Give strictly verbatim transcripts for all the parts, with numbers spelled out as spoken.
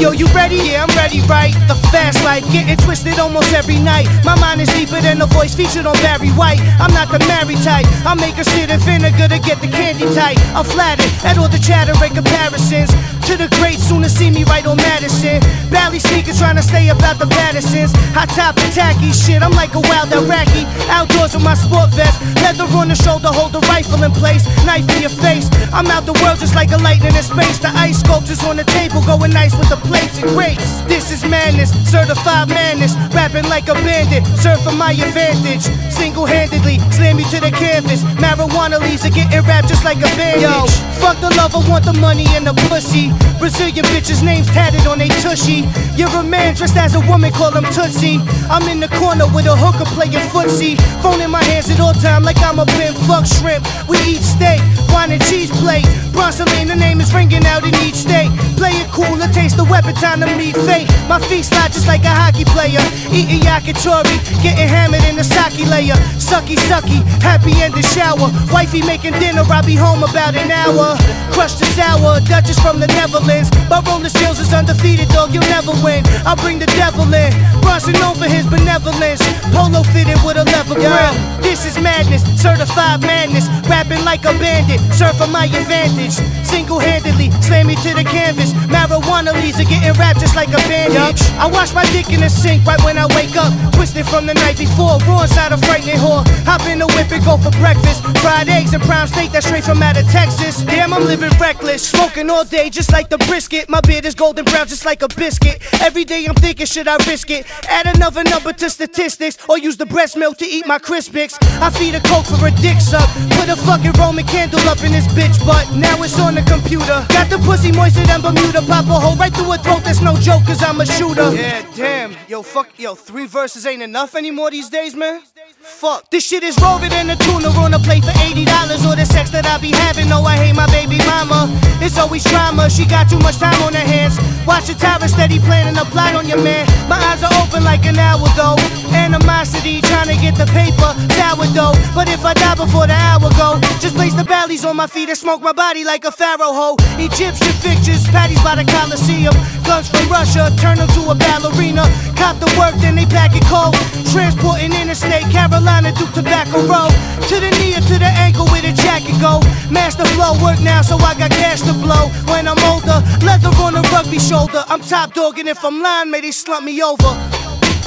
Yo, you ready? Yeah, I'm ready, right? The fast life, getting twisted almost every night. My mind is deeper than the voice featured on Barry White. I'm not the married type. I make her sit in vinegar to get the candy tight. I'm flattered at all the chatter and comparisons to the great, soon to see me right on Madison. Bally sneakers trying to stay about the Madisons. Hot top and tacky shit, I'm like a wild Iraqi. Outdoors with my sport vest, leather on the shoulder, hold the rifle in place. Knife in your face, I'm out the world just like a lightning in space. The ice sculptures on the table going nice with the plates and grapes. This is madness, certified madness. Rapping like a bandit, serve for my advantage. Single-handedly, slam me to the canvas. Marijuana leaves are getting wrapped just like a bandage. Yo, fuck the love, I want the money and the pussy. Brazilian bitches' names tatted on they tushy. You're a man dressed as a woman, call him Tootsie. I'm in the corner with a hooker playing footsie. Phone in my hands at all time like I'm a pimp. Fuck shrimp, we eat steak, wine and cheese plate. Bronsolin', the name is ringing out in each state. Play it cool, it tastes the weapon, time to meet fate. My feet slide just like a hockey player. Eating yakitori, getting hammered in the sake layer. Sucky, sucky, happy ending shower. Wifey making dinner, I'll be home about an hour. Crush the sour, Dutchess from the Netherlands. My roller skills is undefeated, dog, you'll never win. I bring the devil in, Bronson over his benevolence. Polo fitted with a leather grill. This is madness, certified madness. Rapping like a bandit, serve for my advantage. Single-handedly, slam me to the canvas. Marijuana leaves are getting wrapped just like a bandage. I wash my dick in the sink right when I wake up. Twisted from the night before, raw inside a frightening whore. Hop in the whip and go for breakfast. Fried eggs and prime steak that's straight from out of Texas. Damn, I'm living reckless. Smoking all day just like the brisket. My beard is golden brown just like a biscuit. Every day I'm thinking, should I risk it? Add another number to statistics, or use the breast milk to eat my Crispix. I feed a coke for a dick suck. Put a fucking Roman candle up in this bitch butt. Now it's on the computer. Got the pussy moister than Bermuda. Pop a hole right through a throat, that's no joke, cause I'm a shooter. Yeah, damn. Yo, fuck, yo, three verses ain't enough anymore these days, man. Fuck. This shit is rover than a tuna on a plate for eighty dollars. All the sex that I be having, no, I hate my baby mama. It's always drama, she got too much time on her hands. Watch the tower steady planning a plot on your man. My eyes are open like an hour ago. Animosity, trying to get the paper, sourdough. But if I die before the hour go, just place the Bally's on my feet and smoke my body like a pharaoh hoe. Egyptian pictures, patties by the Colosseum. Guns from Russia, turn them to a ballerina. Cop the work, then they pack it cold. Transporting interstate Carolina through Tobacco Road. To the knee or to the ankle with a jacket go. Master flow work now, so I got cash to blow. When I'm older, leather on a rugby shoulder. I'm top dog, and if I'm lying, may they slump me over.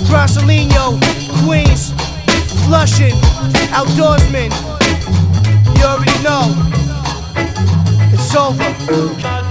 Bronsolin', Queens, Flushing, outdoorsman. You already know. It's over.